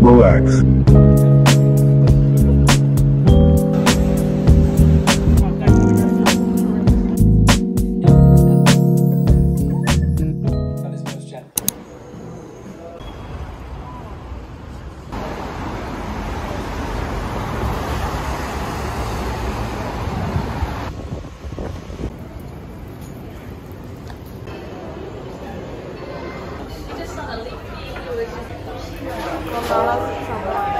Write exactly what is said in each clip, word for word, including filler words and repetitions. Relax. It's just not a leak. It was just...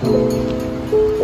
Thank you.